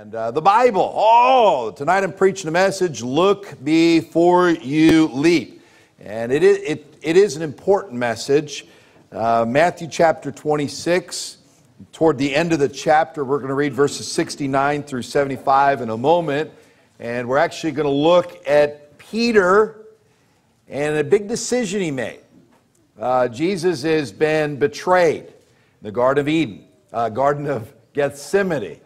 And the Bible. Oh, tonight I'm preaching a message, Look Before You Leap. And it is an important message. Matthew chapter 26, toward the end of the chapter, we're going to read verses 69 through 75 in a moment. And we're actually going to look at Peter and a big decision he made. Jesus has been betrayed in the Garden of Eden, Garden of Gethsemane.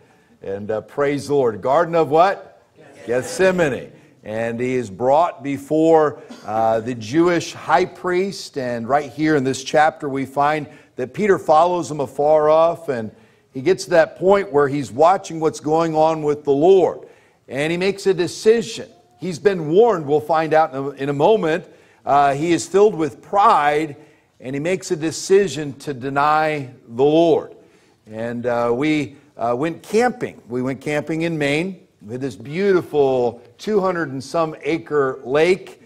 And praise the Lord. Garden of what? Gethsemane. And he is brought before the Jewish high priest. And right here in this chapter, we find that Peter follows him afar off. And he gets to that point where he's watching what's going on with the Lord. And he makes a decision. He's been warned. We'll find out in a moment. He is filled with pride. And he makes a decision to deny the Lord. And We went camping in Maine with this beautiful 200-and-some acre lake.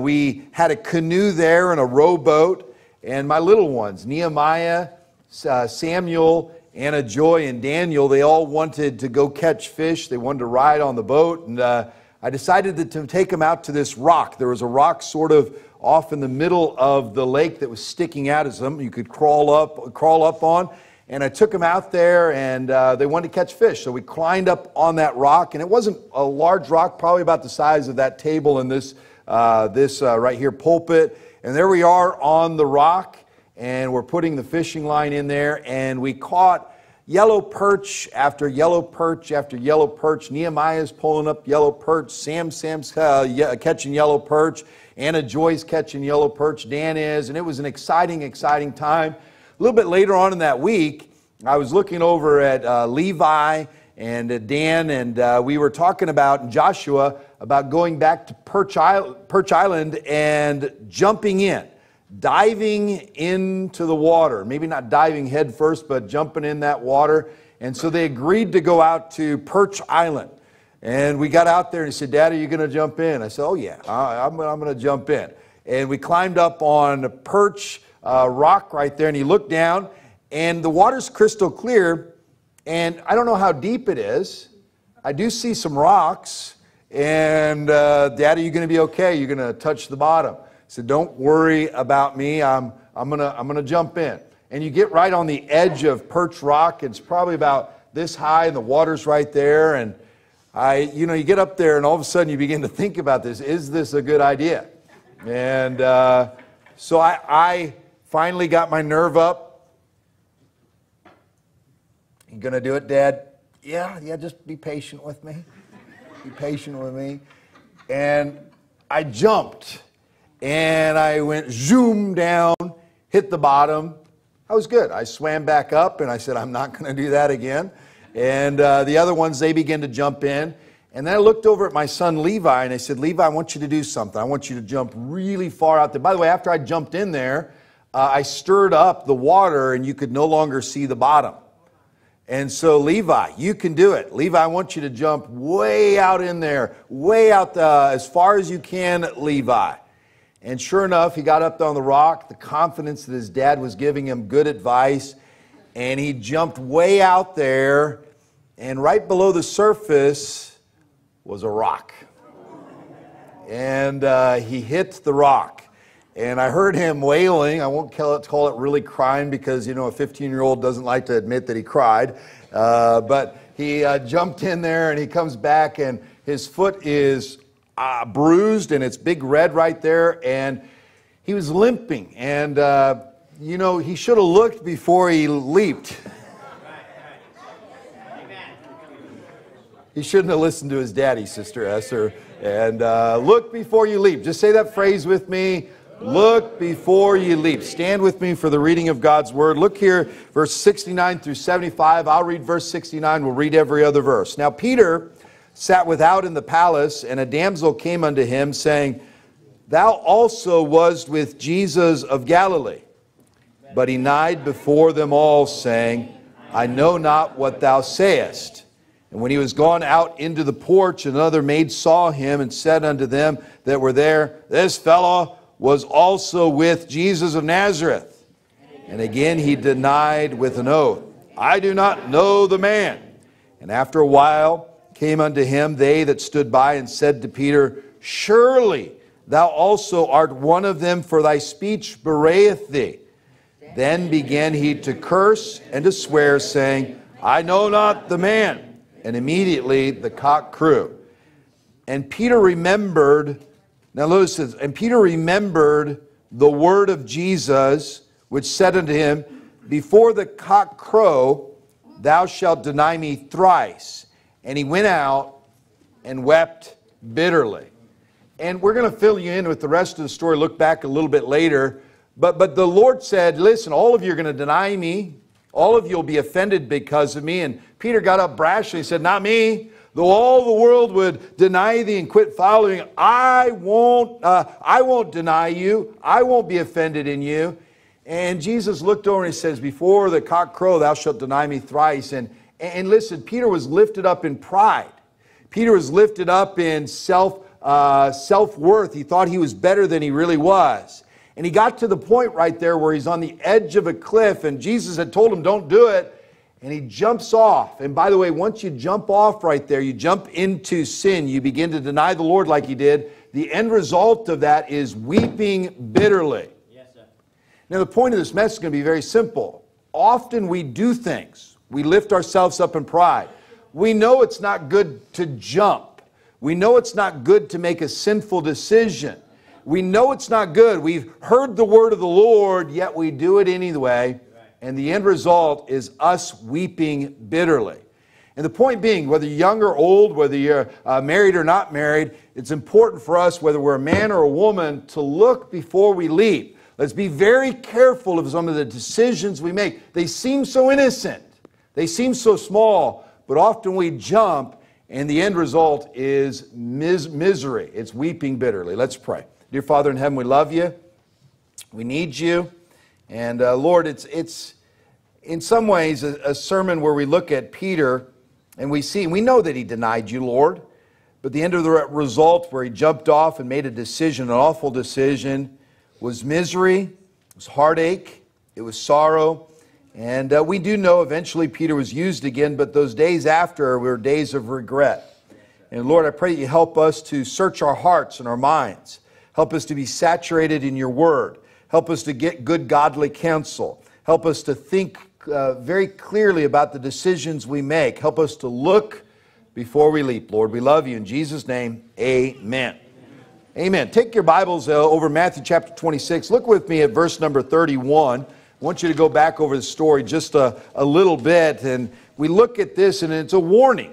We had a canoe there and a rowboat. And my little ones, Nehemiah, Samuel, Anna Joy, and Daniel, they all wanted to go catch fish. They wanted to ride on the boat. And I decided to take them out to this rock. There was a rock sort of off in the middle of the lake that was sticking out as them. You could crawl up on. And I took them out there, and they wanted to catch fish. So we climbed up on that rock, and it wasn't a large rock, probably about the size of that table in this right here pulpit. And there we are on the rock, and we're putting the fishing line in there, and we caught yellow perch after yellow perch after yellow perch. Nehemiah's pulling up yellow perch. Sam's catching yellow perch. Anna Joy's catching yellow perch. Dan is, and it was an exciting time. A little bit later on in that week, I was looking over at Levi and Dan, and we were talking about Joshua about going back to Perch Island and jumping in, diving into the water. Maybe not diving head first, but jumping in that water. And so they agreed to go out to Perch Island. And we got out there, and he said, "Dad, are you going to jump in?" I said, "Oh, yeah, I'm going to jump in." And we climbed up on Perch rock right there, and he looked down, and the water's crystal clear, and I don't know how deep it is. I do see some rocks, and "Dad, are you going to be okay? You're going to touch the bottom." I said, "Don't worry about me. I'm gonna jump in." And you get right on the edge of Perch Rock. It's probably about this high, and the water's right there. And you get up there, and all of a sudden you begin to think about this: is this a good idea? And so I finally got my nerve up. "You gonna do it, Dad?" Yeah, just be patient with me. Be patient with me. And I jumped. And I went zoom down, hit the bottom. I was good. I swam back up, and I said, "I'm not gonna do that again." And the other ones, they began to jump in. And then I looked over at my son Levi, and I said, "Levi, I want you to do something. I want you to jump really far out there." By the way, after I jumped in there, I stirred up the water, and you could no longer see the bottom. And so, "Levi, you can do it. Levi, I want you to jump way out in there, way out as far as you can, Levi." And sure enough, he got up on the rock, the confidence that his dad was giving him good advice, and he jumped way out there, and right below the surface was a rock. And he hit the rock. And I heard him wailing. I won't call it really crying because, a 15-year-old doesn't like to admit that he cried. But he jumped in there, and he comes back, and his foot is bruised, and it's big red right there. And he was limping. And, he should have looked before he leaped. He shouldn't have listened to his daddy, Sister Esther. And look before you leap. Just say that phrase with me. Look before you leap. Stand with me for the reading of God's Word. Look here, verse 69 through 75. I'll read verse 69. We'll read every other verse. "Now Peter sat without in the palace, and a damsel came unto him, saying, Thou also wast with Jesus of Galilee. But he denied before them all, saying, I know not what thou sayest. And when he was gone out into the porch, another maid saw him, and said unto them that were there, This fellow was also with Jesus of Nazareth. And again he denied with an oath, I do not know the man. And after a while came unto him they that stood by and said to Peter, Surely thou also art one of them, for thy speech bewrayeth thee. Then began he to curse and to swear, saying, I know not the man. And immediately the cock crew. And Peter remembered, now notice this, and Peter remembered the word of Jesus, which said unto him, Before the cock crow, thou shalt deny me thrice. And he went out and wept bitterly. And we're going to fill you in with the rest of the story, look back a little bit later. But the Lord said, listen, all of you are going to deny me. All of you will be offended because of me. And Peter got up brashly and said, Not me. Though all the world would deny thee and quit following, I won't deny you. I won't be offended in you. And Jesus looked over and he says, Before the cock crow, thou shalt deny me thrice. And listen, Peter was lifted up in pride. Peter was lifted up in self-worth. He thought he was better than he really was. And he got to the point right there where he's on the edge of a cliff, and Jesus had told him, don't do it. And he jumps off. And by the way, once you jump off right there, you jump into sin. You begin to deny the Lord like he did. The end result of that is weeping bitterly. Yes, sir. Now, the point of this message is going to be very simple. Often we do things. We lift ourselves up in pride. We know it's not good to jump. We know it's not good to make a sinful decision. We know it's not good. We've heard the word of the Lord, yet we do it anyway. And the end result is us weeping bitterly. And the point being, whether you're young or old, whether you're married or not married, it's important for us, whether we're a man or a woman, to look before we leap. Let's be very careful of some of the decisions we make. They seem so innocent. They seem so small. But often we jump, and the end result is misery. It's weeping bitterly. Let's pray. Dear Father in heaven, we love you. We need you. And Lord, it's in some ways a sermon where we look at Peter and we know that he denied you, Lord. But the end of the result where he jumped off and made a decision, an awful decision, was misery, it was heartache, it was sorrow. And we do know eventually Peter was used again, but those days after were days of regret. And Lord, I pray that you help us to search our hearts and our minds. Help us to be saturated in your word. Help us to get good godly counsel. Help us to think very clearly about the decisions we make. Help us to look before we leap. Lord, we love you. In Jesus' name, amen. Amen. Take your Bibles over Matthew chapter 26. Look with me at verse number 31. I want you to go back over the story just a little bit, and we look at this, and it's a warning.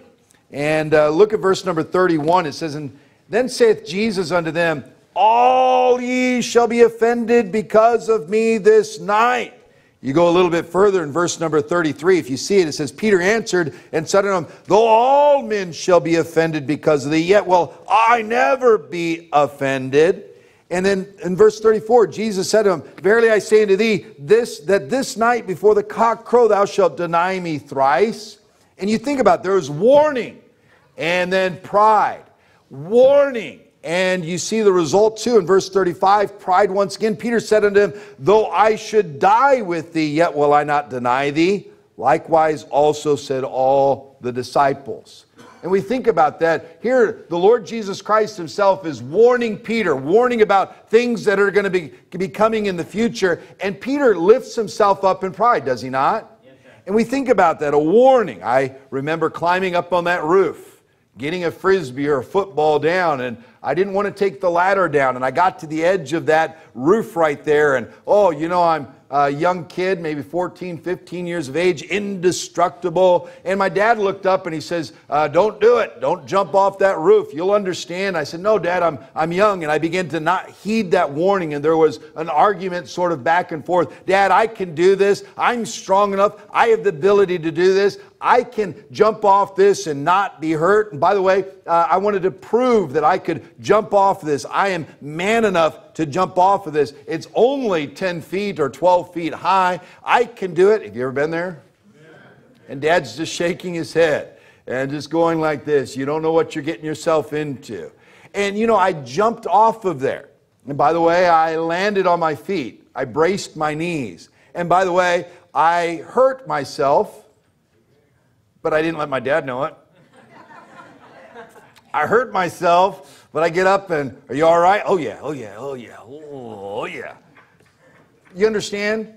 And look at verse number 31. It says, And then saith Jesus unto them, All ye shall be offended because of me this night. You go a little bit further in verse number 33. If you see it, it says, Peter answered and said unto him, Though all men shall be offended because of thee, yet will I never be offended. And then in verse 34, Jesus said to him, Verily I say unto thee, that this night before the cock crow thou shalt deny me thrice. And you think about it, there's warning and then pride. Warning. And you see the result too in verse 35, pride once again. Peter said unto him, Though I should die with thee, yet will I not deny thee. Likewise also said all the disciples. And we think about that. Here, the Lord Jesus Christ himself is warning Peter, warning about things that are going to be coming in the future. And Peter lifts himself up in pride, does he not? Yes, sir. And we think about that, a warning. I remember climbing up on that roof, getting a Frisbee or a football down, and I didn't want to take the ladder down. And I got to the edge of that roof right there, and I'm a young kid, maybe 14, 15 years of age, indestructible. And my dad looked up and he says, don't do it. Don't jump off that roof. You'll understand. I said, no, Dad, I'm young. And I began to not heed that warning. And there was an argument sort of back and forth. Dad, I can do this. I'm strong enough. I have the ability to do this. I can jump off this and not be hurt. And by the way, I wanted to prove that I could jump off of this. I am man enough to jump off of this. It's only 10 feet or 12 feet high. I can do it. Have you ever been there? Yeah. And Dad's just shaking his head and just going like this. You don't know what you're getting yourself into. And I jumped off of there. And by the way, I landed on my feet. I braced my knees. And by the way, I hurt myself. but I didn't let my dad know it. I hurt myself, but I get up and, are you all right? Oh, yeah, oh, yeah, oh, yeah, oh, yeah. You understand?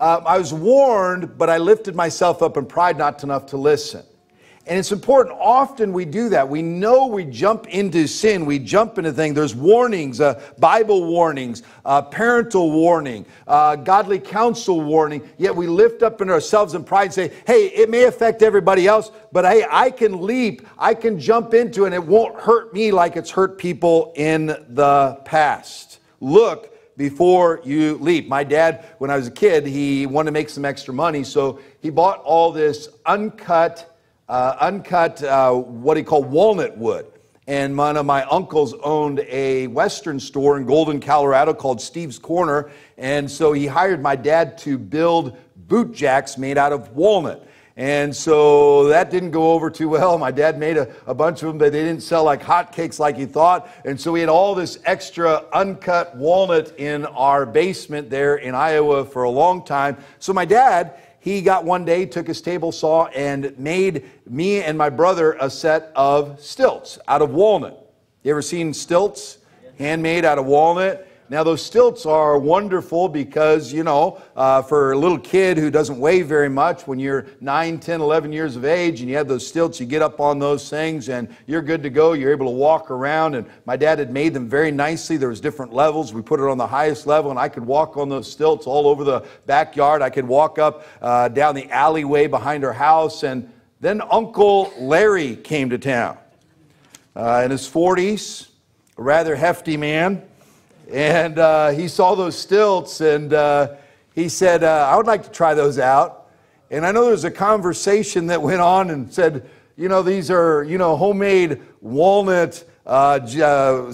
I was warned, but I lifted myself up in pride not enough to listen. And it's important, often we do that. We know we jump into sin, we jump into things. There's warnings, Bible warnings, parental warning, godly counsel warning, yet we lift up in ourselves in pride and say, hey, it may affect everybody else, but hey, I can leap, I can jump into it, and it won't hurt me like it's hurt people in the past. Look before you leap. My dad, when I was a kid, he wanted to make some extra money, so he bought all this uncut what he called walnut wood. And one of my uncles owned a Western store in Golden, Colorado called Steve's Corner. And so he hired my dad to build boot jacks made out of walnut. And so that didn't go over too well. My dad made a bunch of them, but they didn't sell like hotcakes like he thought. And so we had all this extra uncut walnut in our basement there in Iowa for a long time. So my dad, he got one day, took his table saw and made me and my brother a set of stilts out of walnut. You ever seen stilts? Handmade out of walnut. Now those stilts are wonderful because, you know, for a little kid who doesn't weigh very much, when you're 9, 10, 11 years of age and you have those stilts, you get up on those things and you're good to go. You're able to walk around, and my dad had made them very nicely. There was different levels. We put it on the highest level and I could walk on those stilts all over the backyard. I could walk up down the alleyway behind our house. And then Uncle Larry came to town in his 40s, a rather hefty man. And he saw those stilts and he said, I would like to try those out. And I know there was a conversation that went on and said, you know, these are, you know, homemade walnut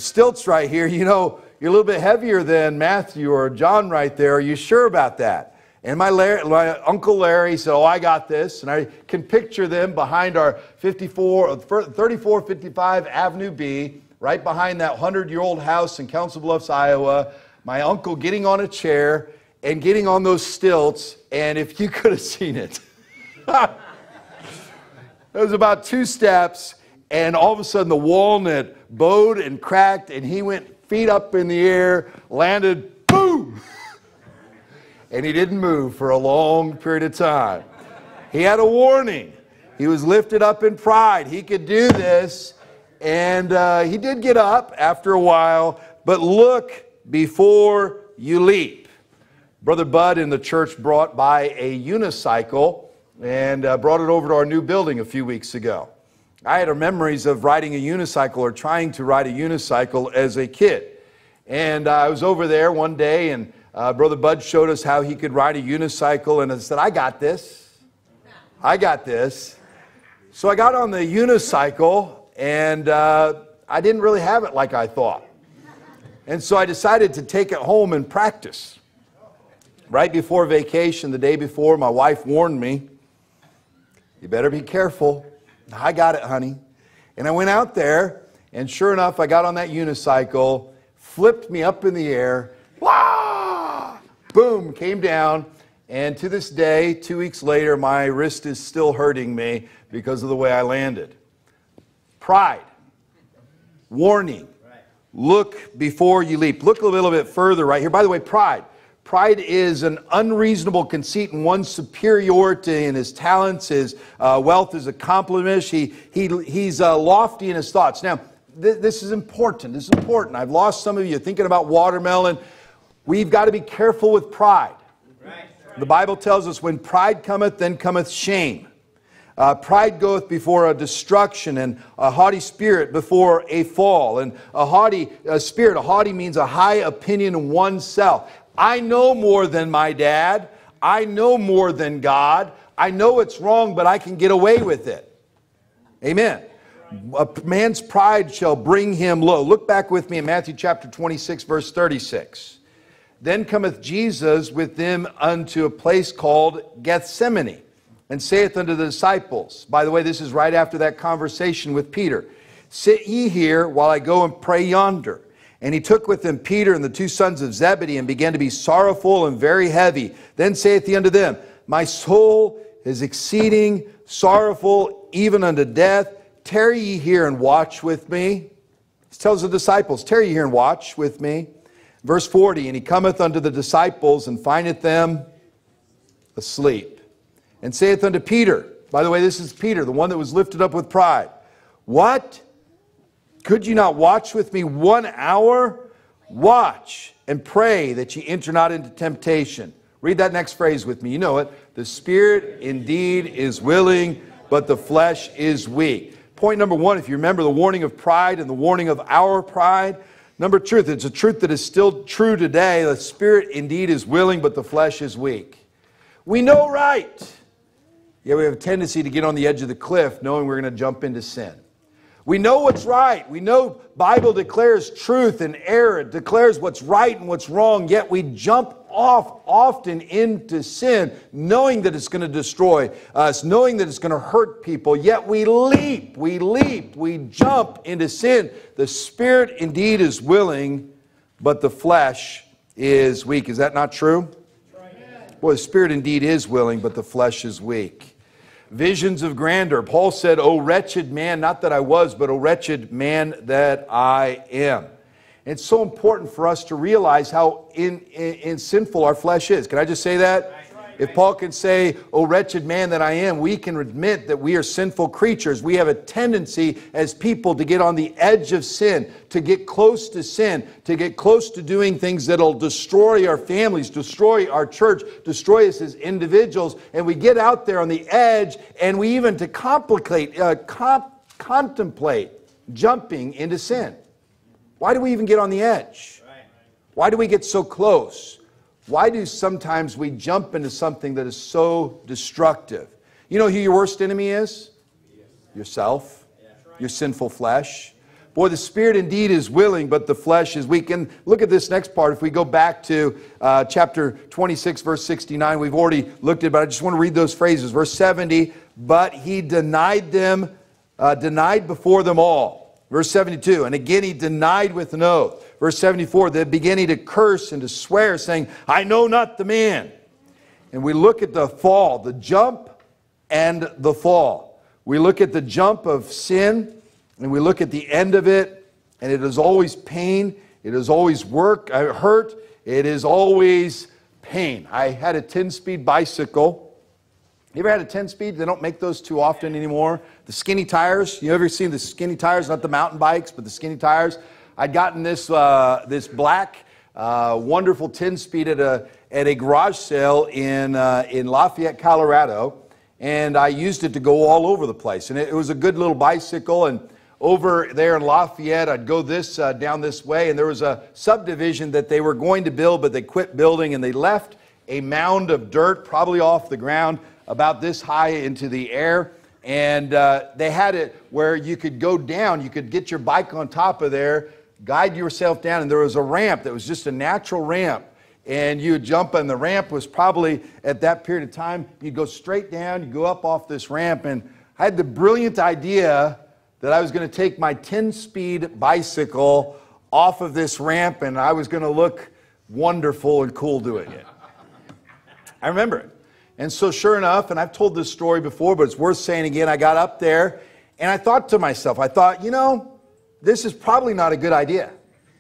stilts right here. You know, you're a little bit heavier than Matthew or John right there. Are you sure about that? And my Uncle Larry said, oh, I got this. And I can picture them behind our 3455 Avenue B, right behind that 100-year-old house in Council Bluffs, Iowa, my uncle getting on a chair and getting on those stilts, and if you could have seen it. It was about 2 steps, and all of a sudden the walnut bowed and cracked, and he went feet up in the air, landed, boom! And he didn't move for a long period of time. He had a warning. He was lifted up in pride. He could do this. And he did get up after a while, but look before you leap. Brother Bud in the church brought by a unicycle and brought it over to our new building a few weeks ago. I had memories of riding a unicycle or trying to ride a unicycle as a kid. And I was over there one day, and Brother Bud showed us how he could ride a unicycle, and I said, I got this. I got this. So I got on the unicycle, and I didn't really have it like I thought. And so I decided to take it home and practice. Right before vacation, the day before, my wife warned me, you better be careful. I got it, honey. And I went out there, and sure enough, I got on that unicycle, flipped me up in the air, wah! Boom, came down. And to this day, 2 weeks later, my wrist is still hurting me because of the way I landed. Pride, warning, look before you leap. Look a little bit further right here. By the way, pride. Pride is an unreasonable conceit in one's superiority, in his talents, his wealth, his accomplishments. He's lofty in his thoughts. Now, this is important. This is important. I've lost some of you thinking about watermelon. We've got to be careful with pride. Right. The Bible tells us when pride cometh, then cometh shame. Pride goeth before a destruction, and a haughty spirit before a fall. And a haughty spirit, a haughty means a high opinion of oneself. I know more than my dad. I know more than God. I know it's wrong, but I can get away with it. Amen. A man's pride shall bring him low. Look back with me in Matthew chapter 26, verse 36. Then cometh Jesus with them unto a place called Gethsemane, and saith unto the disciples, by the way, this is right after that conversation with Peter, sit ye here while I go and pray yonder. And he took with him Peter and the 2 sons of Zebedee, and began to be sorrowful and very heavy. Then saith he unto them, my soul is exceeding sorrowful, even unto death. Tarry ye here and watch with me. He tells the disciples, tarry ye here and watch with me. Verse 40, and he cometh unto the disciples and findeth them asleep. And saith unto Peter, by the way, this is Peter, the one that was lifted up with pride. What? Could you not watch with me 1 hour? Watch and pray that ye enter not into temptation. Read that next phrase with me. You know it. The spirit indeed is willing, but the flesh is weak. Point number one, if you remember the warning of pride and the warning of our pride. Number two, it's a truth that is still true today. The spirit indeed is willing, but the flesh is weak. We know right. Yet we have a tendency to get on the edge of the cliff knowing we're going to jump into sin. We know what's right. We know Bible declares truth and error. It declares what's right and what's wrong. Yet we jump off often into sin, knowing that it's going to destroy us, knowing that it's going to hurt people. Yet we jump into sin. The spirit indeed is willing, but the flesh is weak. Is that not true? Well, the spirit indeed is willing, but the flesh is weak. Visions of grandeur. Paul said, O wretched man, not that I was, but O wretched man that I am. And it's so important for us to realize how sinful our flesh is. Can I just say that? Right. If Paul can say, O wretched man that I am, we can admit that we are sinful creatures. We have a tendency as people to get on the edge of sin, to get close to doing things that will destroy our families, destroy our church, destroy us as individuals. And we get out there on the edge, and we even to contemplate jumping into sin. Why do we even get on the edge? Why do we get so close? Why do sometimes we jump into something that is so destructive? You know who your worst enemy is? Yourself, your sinful flesh. Boy, the spirit indeed is willing, but the flesh is weak. And look at this next part. If we go back to chapter 26, verse 69, we've already looked at it, but I just want to read those phrases. Verse 70, but he denied before them all. Verse 72, and again he denied with an oath. Verse 74, they began to curse and to swear, saying, I know not the man. And we look at the fall, the jump and the fall. We look at the jump of sin, and we look at the end of it, and it is always pain. It is always hurt. It is always pain. I had a 10-speed bicycle. You ever had a 10-speed? They don't make those too often anymore. The skinny tires. You ever seen the skinny tires? Not the mountain bikes, but the skinny tires. I'd gotten this this black, wonderful 10-speed at a garage sale in Lafayette, Colorado, and I used it to go all over the place. And it was a good little bicycle. And over there in Lafayette, I'd go this down this way, and there was a subdivision that they were going to build, but they quit building, and they left a mound of dirt, probably off the ground, about this high into the air, and they had it where you could go down, you could get your bike on top of there, guide yourself down, and there was a ramp that was just a natural ramp, and you would jump, and the ramp was probably, at that period of time, you'd go straight down, you go up off this ramp, and I had the brilliant idea that I was going to take my 10-speed bicycle off of this ramp, and I was going to look wonderful and cool doing it. I remember it. And so sure enough, and I've told this story before, but it's worth saying again, I got up there and I thought to myself, you know, this is probably not a good idea.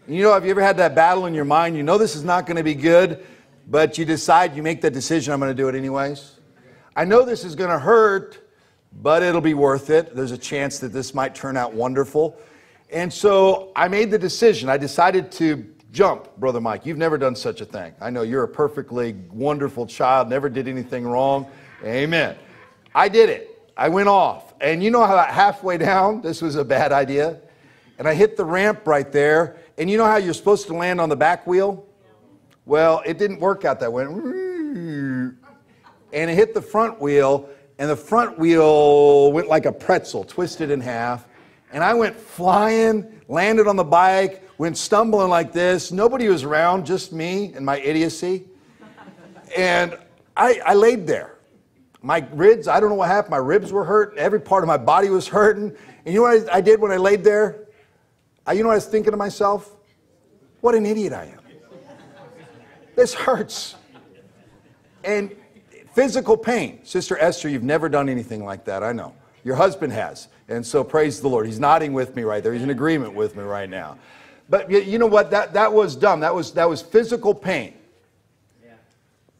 And you know, have you ever had that battle in your mind? You know this is not going to be good, but you decide, you make that decision, I'm going to do it anyways. I know this is going to hurt, but it'll be worth it. There's a chance that this might turn out wonderful. And so I made the decision. I decided to jump, Brother Mike. You've never done such a thing. I know you're a perfectly wonderful child, never did anything wrong. Amen. I did it. I went off. And you know how halfway down, this was a bad idea, and I hit the ramp right there, and you know how you're supposed to land on the back wheel? Well, it didn't work out that way. And it hit the front wheel, and the front wheel went like a pretzel, twisted in half, and I went flying, landed on the bike, went stumbling like this. Nobody was around, just me and my idiocy. And I laid there. My ribs, I don't know what happened. My ribs were hurting. Every part of my body was hurting. And you know what I did when I laid there? You know what I was thinking to myself? What an idiot I am. This hurts. And Physical pain. Sister Esther, you've never done anything like that, I know. Your husband has. And so praise the Lord. He's nodding with me right there. He's in agreement with me right now. But you know what? That was dumb. That was physical pain. Yeah.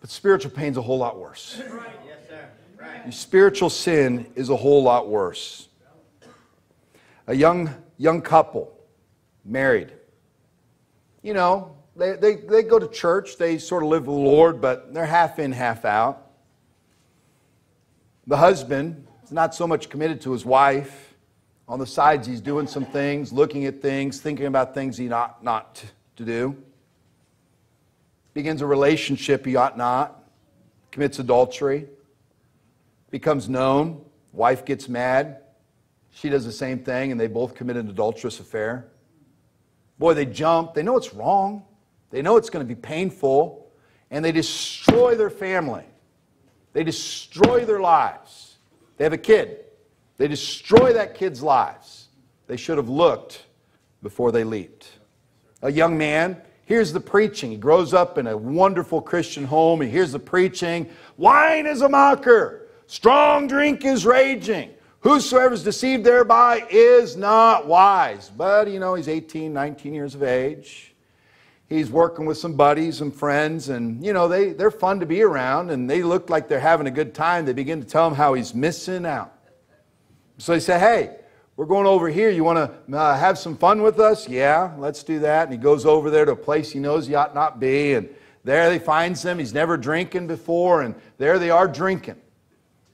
But spiritual pain's a whole lot worse. Right. Yes, sir. Right. Your spiritual sin is a whole lot worse. A young couple, married. You know, they go to church. They sort of live with the Lord, but they're half in, half out. The husband is not so much committed to his wife. On the sides, he's doing some things, looking at things, thinking about things he ought not to do. Begins a relationship he ought not. Commits adultery. Becomes known. Wife gets mad. She does the same thing, and they both commit an adulterous affair. Boy, they jump. They know it's wrong. They know it's going to be painful. And they destroy their family. They destroy their lives. They have a kid. They destroy that kid's lives. They should have looked before they leaped. A young man hears the preaching. He grows up in a wonderful Christian home. He hears the preaching. Wine is a mocker. Strong drink is raging. Whosoever is deceived thereby is not wise. But, you know, he's 18, 19 years of age. He's working with some buddies and friends. And, you know, they're fun to be around. And they look like they're having a good time. They begin to tell him how he's missing out. So they say, hey, we're going over here. You want to have some fun with us? Yeah, let's do that. And he goes over there to a place he knows he ought not be. And there they finds him. He's never drinking before. And there they are drinking.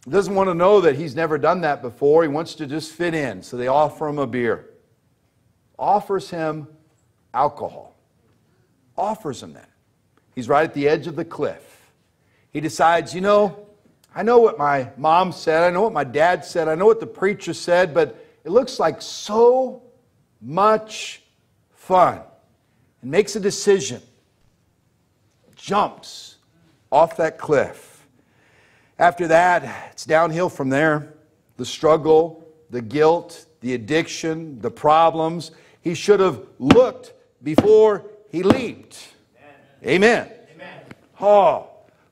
He doesn't want to know that he's never done that before. He wants to just fit in. So they offer him a beer. Offers him alcohol. Offers him that. He's right at the edge of the cliff. He decides, you know, I know what my mom said, I know what my dad said, I know what the preacher said, but it looks like so much fun. And makes a decision. Jumps off that cliff. After that, it's downhill from there. The struggle, the guilt, the addiction, the problems. He should have looked before he leaped. Amen. Amen. Oh,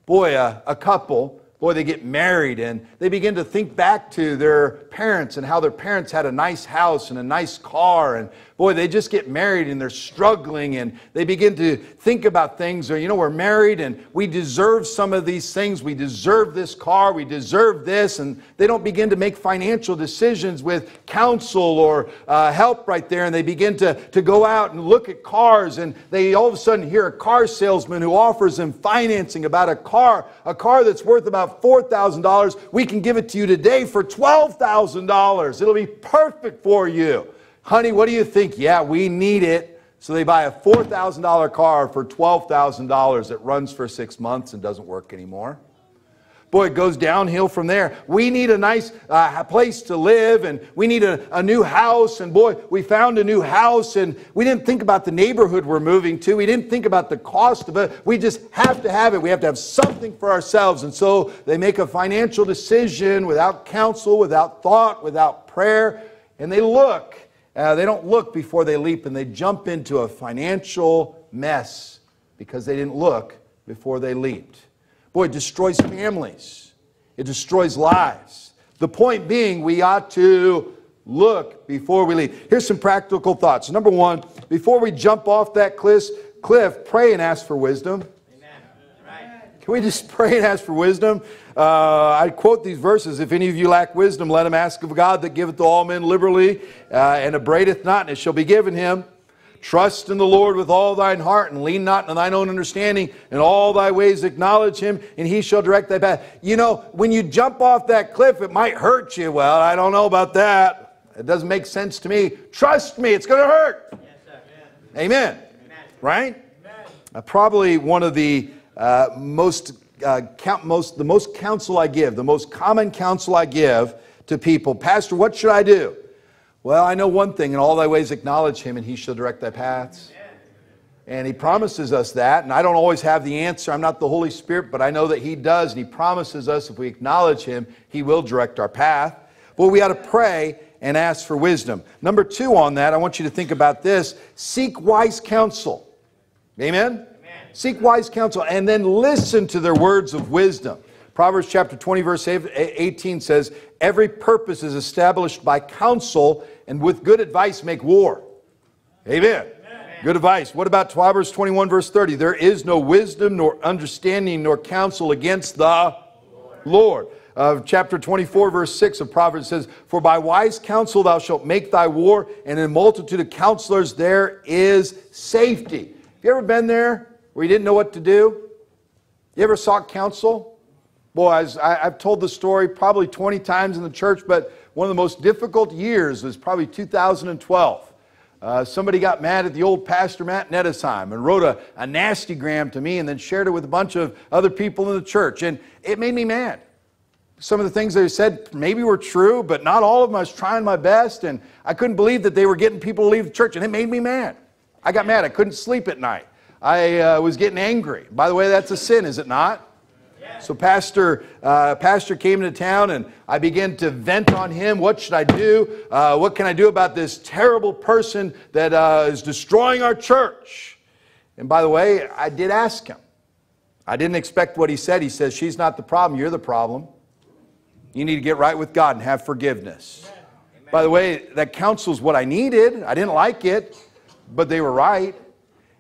boy, a couple... Boy, they get married and they begin to think back to their parents and how their parents had a nice house and a nice car. And boy, they just get married and they're struggling and they begin to think about things. Or, you know, we're married and we deserve some of these things. We deserve this car. We deserve this. And they don't begin to make financial decisions with counsel or help right there. And they begin to go out and look at cars. And they all of a sudden hear a car salesman who offers them financing about a car that's worth about $4,000, we can give it to you today for $12,000. It'll be perfect for you. Honey, what do you think? Yeah, we need it. So they buy a $4,000 car for $12,000 that runs for 6 months and doesn't work anymore. Boy, it goes downhill from there. We need a nice place to live, and we need a new house. And boy, we found a new house, and we didn't think about the neighborhood we're moving to. We didn't think about the cost of it. We just have to have it. We have to have something for ourselves. And so they make a financial decision without counsel, without thought, without prayer. And they look. They don't look before they leap, and they jump into a financial mess because they didn't look before they leaped. Boy, it destroys families. It destroys lives. The point being, we ought to look before we leave. Here's some practical thoughts. Number one, before we jump off that cliff, pray and ask for wisdom. Amen. Right. Can we just pray and ask for wisdom? I quote these verses. If any of you lack wisdom, let him ask of God that giveth to all men liberally and abradeth not, and it shall be given him. Trust in the Lord with all thine heart, and lean not on thine own understanding. In all thy ways acknowledge him, and he shall direct thy path. You know, when you jump off that cliff, it might hurt you. Well, I don't know about that. It doesn't make sense to me. Trust me, it's going to hurt. Yes, sir. Amen. Amen. Amen. Right? Amen. Probably one of the most counsel I give, the most common counsel I give to people. Pastor, what should I do? Well, I know one thing, in all thy ways acknowledge him, and he shall direct thy paths. And he promises us that, and I don't always have the answer. I'm not the Holy Spirit, but I know that he does, and he promises us if we acknowledge him, he will direct our path. But we ought to pray and ask for wisdom. Number two on that, I want you to think about this. Seek wise counsel. Amen? Amen. Seek wise counsel, and then listen to their words of wisdom. Proverbs chapter 20, verse 18 says, every purpose is established by counsel, and with good advice make war. Amen. Amen. Good advice. What about Proverbs 21, verse 30? There is no wisdom, nor understanding, nor counsel against the Lord. Chapter 24, verse 6 of Proverbs says, for by wise counsel thou shalt make thy war, and in a multitude of counselors there is safety. Have you ever been there where you didn't know what to do? You ever sought counsel? Boy, I've told the story probably 20 times in the church, but one of the most difficult years was probably 2012. Somebody got mad at the old pastor, Matt Nettesheim, and wrote a nasty gram to me and then shared it with a bunch of other people in the church. And it made me mad. Some of the things they said maybe were true, but not all of them. I was trying my best, and I couldn't believe that they were getting people to leave the church, and it made me mad. I got mad. I couldn't sleep at night. I was getting angry. By the way, that's a sin, is it not? So pastor came into town, and I began to vent on him. What should I do? What can I do about this terrible person that is destroying our church? And by the way, I did ask him. I didn't expect what he said. He says, she's not the problem. You're the problem. You need to get right with God and have forgiveness. Amen. By the way, that counsel is what I needed. I didn't like it, but they were right.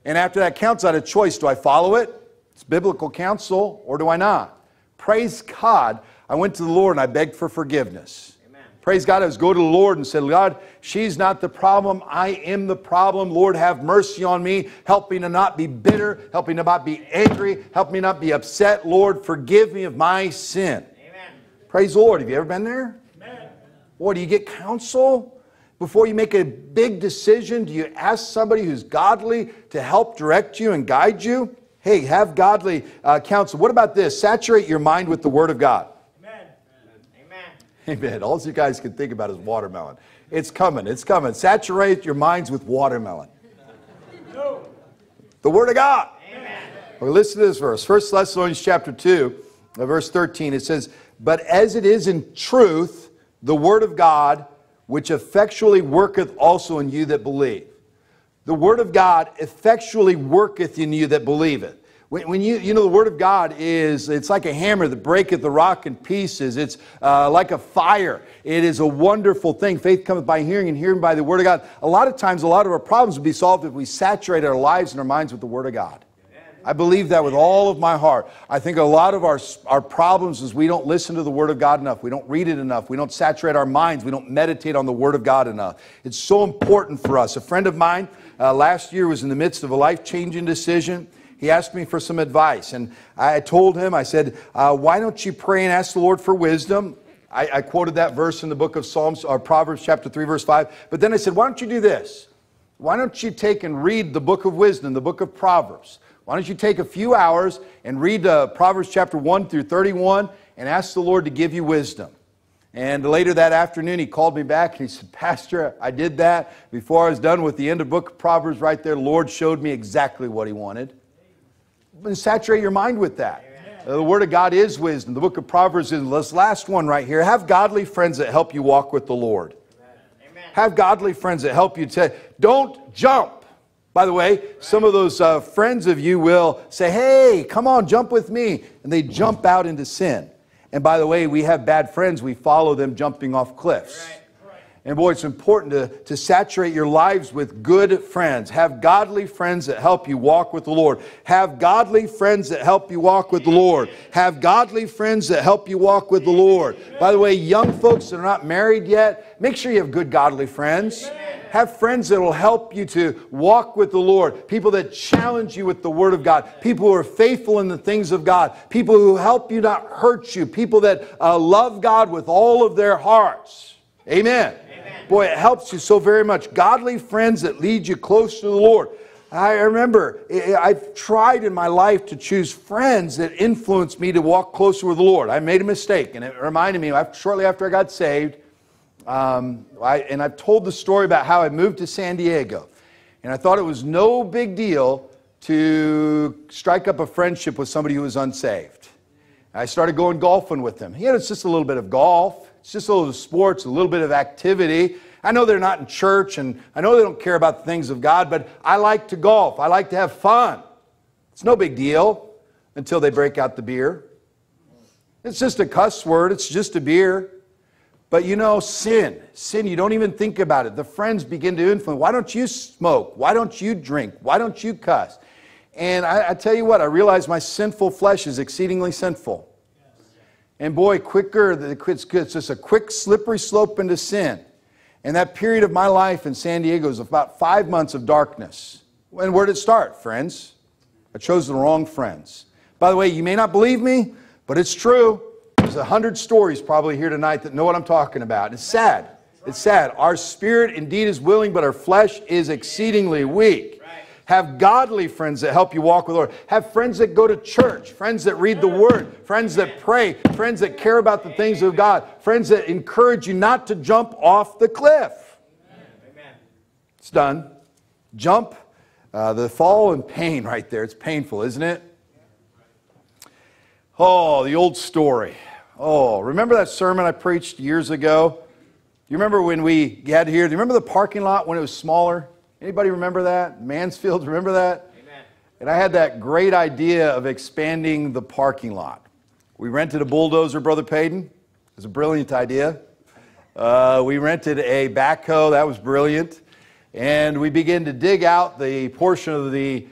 And after that counsel, I had a choice. Do I follow it? It's biblical counsel, or do I not? Praise God, I went to the Lord and I begged for forgiveness. Amen. Praise God, I was go to the Lord and said, God, she's not the problem, I am the problem. Lord, have mercy on me. Help me to not be bitter. Help me to not be angry. Help me not be upset. Lord, forgive me of my sin. Amen. Praise the Lord. Have you ever been there? Amen. Boy, do you get counsel? Before you make a big decision, do you ask somebody who's godly to help direct you and guide you? Hey, have godly counsel. What about this? Saturate your mind with the Word of God. Amen. Amen. Amen. All you guys can think about is watermelon. It's coming. It's coming. Saturate your minds with watermelon. No. The Word of God. Amen. Well, listen to this verse. 1 Thessalonians chapter 2, verse 13. It says, but as it is in truth, the Word of God, which effectually worketh also in you that believe. The Word of God effectually worketh in you that believeth. When you know, the Word of God is, it's like a hammer that breaketh the rock in pieces. It's like a fire. It is a wonderful thing. Faith cometh by hearing, and hearing by the Word of God. A lot of times, a lot of our problems would be solved if we saturate our lives and our minds with the Word of God. I believe that with all of my heart. I think a lot of our problems is we don't listen to the Word of God enough. We don't read it enough. We don't saturate our minds. We don't meditate on the Word of God enough. It's so important for us. A friend of mine last year was in the midst of a life-changing decision. He asked me for some advice. And I told him, I said, why don't you pray and ask the Lord for wisdom? I quoted that verse in the book of Psalms, or Proverbs chapter 3, verse 5. But then I said, why don't you do this? Why don't you take and read the book of wisdom, the book of Proverbs? Why don't you take a few hours and read Proverbs chapter 1 through 31 and ask the Lord to give you wisdom. And later that afternoon, he called me back and he said, Pastor, I did that. Before I was done with the end of book of Proverbs right there, the Lord showed me exactly what he wanted. And saturate your mind with that. The Word of God is wisdom. The book of Proverbs is this last one right here. Have godly friends that help you walk with the Lord. Amen. Have godly friends that help you. Don't jump. By the way, some of those friends of you will say, hey, come on, jump with me. And they jump out into sin. And by the way, we have bad friends. We follow them jumping off cliffs. Right. And boy, it's important to saturate your lives with good friends. Have godly friends that help you walk with the Lord. Have godly friends that help you walk with the Lord. Have godly friends that help you walk with the Lord. By the way, young folks that are not married yet, make sure you have good godly friends. Have friends that will help you to walk with the Lord. People that challenge you with the Word of God. People who are faithful in the things of God. People who help you, not hurt you. People that love God with all of their hearts. Amen. Amen. Boy, it helps you so very much. Godly friends that lead you close to the Lord. I remember I've tried in my life to choose friends that influenced me to walk closer with the Lord. I made a mistake, and it reminded me shortly after I got saved. And I've told the story about how I moved to San Diego. And I thought it was no big deal to strike up a friendship with somebody who was unsaved. I started going golfing with him. It's just a little bit of golf. It's just a little sports, a little bit of activity. I know they're not in church, and I know they don't care about the things of God, but I like to golf. I like to have fun. It's no big deal until they break out the beer. It's just a cuss word. It's just a beer. But you know, sin, you don't even think about it. The friends begin to influence. Why don't you smoke? Why don't you drink? Why don't you cuss? And I tell you what, I realize my sinful flesh is exceedingly sinful. And boy, it's just a quick slippery slope into sin. And that period of my life in San Diego is about 5 months of darkness. And where did it start, friends? I chose the wrong friends. By the way, you may not believe me, but it's true. There's 100 stories probably here tonight that know what I'm talking about. It's sad. It's sad. Our spirit indeed is willing, but our flesh is exceedingly weak. Have godly friends that help you walk with the Lord. Have friends that go to church, friends that read the Word, friends that pray, friends that care about the things of God, friends that encourage you not to jump off the cliff. Amen. It's done. Jump, the fall and pain right there. It's painful, isn't it? Oh, the old story. Oh, remember that sermon I preached years ago? You remember when we got here? Do you remember the parking lot when it was smaller? Anybody remember that? Mansfield, remember that? Amen. And I had that great idea of expanding the parking lot. We rented a bulldozer, Brother Payton. It was a brilliant idea. We rented a backhoe. That was brilliant. And we began to dig out the portion of the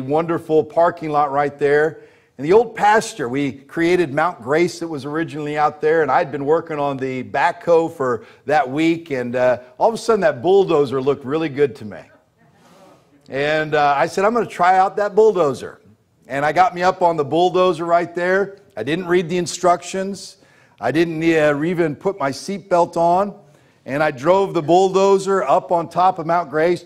wonderful parking lot right there. And the old pasture, we created Mount Grace that was originally out there, and I'd been working on the backhoe for that week, and all of a sudden that bulldozer looked really good to me. And I said, I'm going to try out that bulldozer. And I got me up on the bulldozer right there. I didn't read the instructions. I didn't even put my seatbelt on. And I drove the bulldozer up on top of Mount Grace.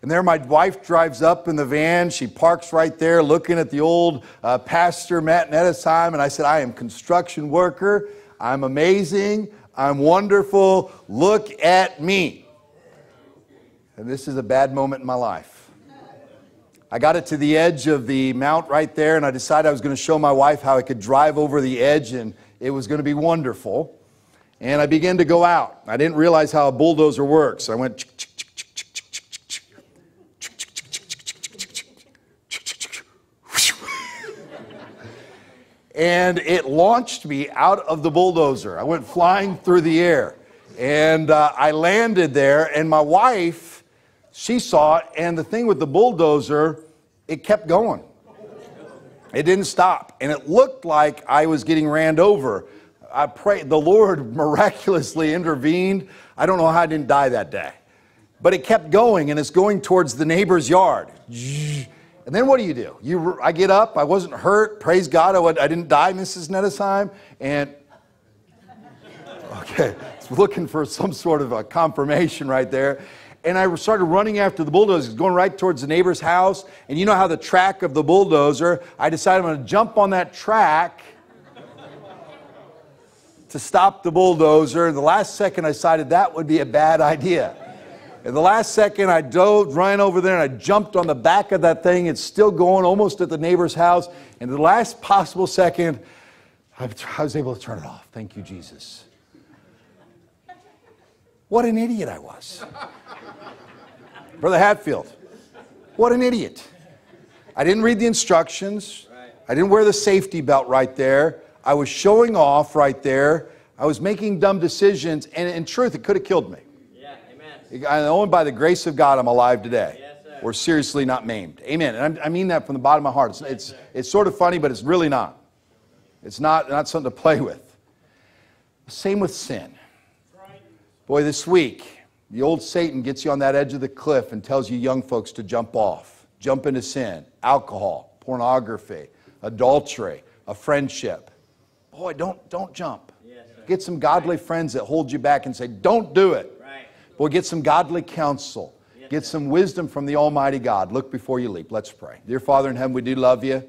And there my wife drives up in the van. She parks right there looking at the old pastor, Matt and Edisheim. And I said, I am construction worker. I'm amazing. I'm wonderful. Look at me. And this is a bad moment in my life. I got it to the edge of the mount right there. And I decided I was going to show my wife how I could drive over the edge. And it was going to be wonderful. And I began to go out. I didn't realize how a bulldozer works. I went... And it launched me out of the bulldozer. I went flying through the air. And I landed there. And my wife, she saw it. And the thing with the bulldozer, it kept going. It didn't stop. And it looked like I was getting ran over. I prayed. The Lord miraculously intervened. I don't know how I didn't die that day. But it kept going, and it's going towards the neighbor's yard. And then what do? I get up. I wasn't hurt. Praise God. I didn't die, Mrs. Nedesheim. And, okay, I was looking for some sort of a confirmation right there. And I started running after the bulldozer, going right towards the neighbor's house. And you know how the track of the bulldozer, I decided I'm going to jump on that track to stop the bulldozer. The last second I decided that would be a bad idea. And the last second I dove, ran over there, and I jumped on the back of that thing. It's still going, almost at the neighbor's house. And the last possible second, I was able to turn it off. Thank you, Jesus. What an idiot I was. Brother Hatfield, what an idiot. I didn't read the instructions. I didn't wear the safety belt right there. I was showing off right there. I was making dumb decisions, and in truth, it could have killed me. Yeah, amen. I know, and by the grace of God, I'm alive today. Yes, sir. Or seriously not maimed. Amen. And I mean that from the bottom of my heart. It's sort of funny, but it's really not. It's not something to play with. Same with sin. Boy, this week, the old Satan gets you on that edge of the cliff and tells you young folks to jump off, jump into sin, alcohol, pornography, adultery, a friendship. Boy, don't jump. Yes, get some godly friends that hold you back and say, don't do it. Right. Boy, get some godly counsel. Yes, get some wisdom from the Almighty God. Look before you leap. Let's pray. Dear Father in heaven, we do love you.